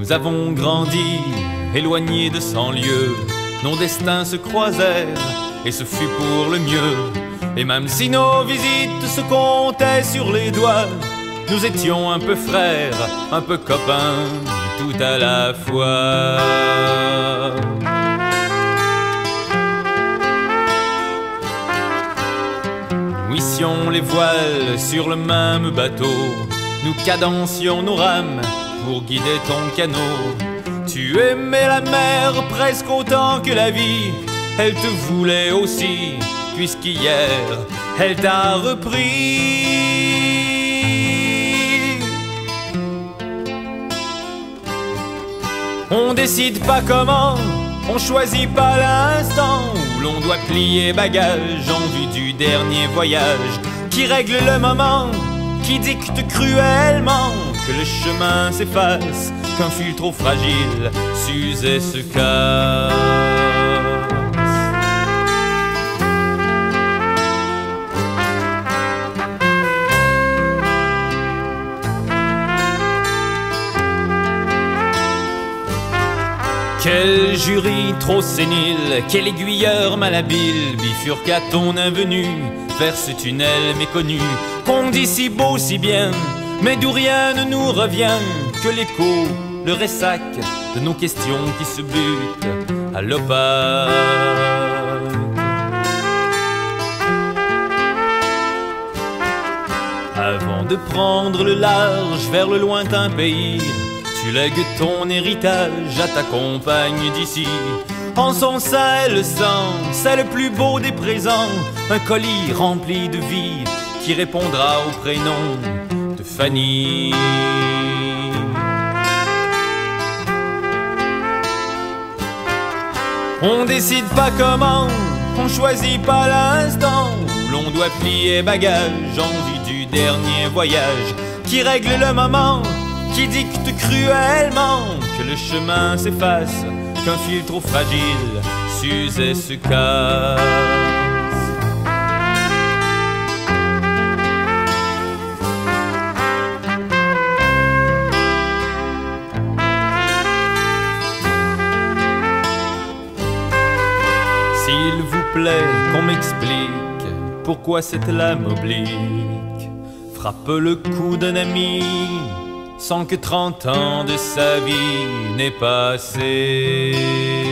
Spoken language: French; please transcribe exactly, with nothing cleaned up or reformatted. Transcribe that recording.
Nous avons grandi, éloignés de cent lieues. Nos destins se croisèrent, et ce fut pour le mieux. Et même si nos visites se comptaient sur les doigts, nous étions un peu frères, un peu copains, tout à la fois. Nous hissions les voiles sur le même bateau, nous cadencions nos rames pour guider ton canot. Tu aimais la mer presque autant que la vie, elle te voulait aussi, puisqu'hier elle t'a repris. On décide pas comment, on choisit pas l'instant où l'on doit plier bagage en vue du dernier voyage. Qui règle le moment, qui dicte cruellement que le chemin s'efface, qu'un fil trop fragile s'use et se casse. Quel jury trop sénile, quel aiguilleur malhabile bifurque à ton invenu vers ce tunnel méconnu qu'on dit si beau, si bien, mais d'où rien ne nous revient que l'écho, le ressac de nos questions qui se butent à l'opaque. Avant de prendre le large vers le lointain pays, tu lègues ton héritage à ta compagne d'ici. En son sein, le sang, c'est le plus beau des présents, un colis rempli de vie qui répondra au prénom de Fanny. On décide pas comment, on choisit pas l'instant où l'on doit plier bagage en vue du dernier voyage. Qui règle le moment, qui dicte cruellement que le chemin s'efface, qu'un fil trop fragile s'use et se casse. S'il vous plaît qu'on m'explique pourquoi cette lame oblique frappe le cou d'un ami sans que trente ans de sa vie n'aient passé.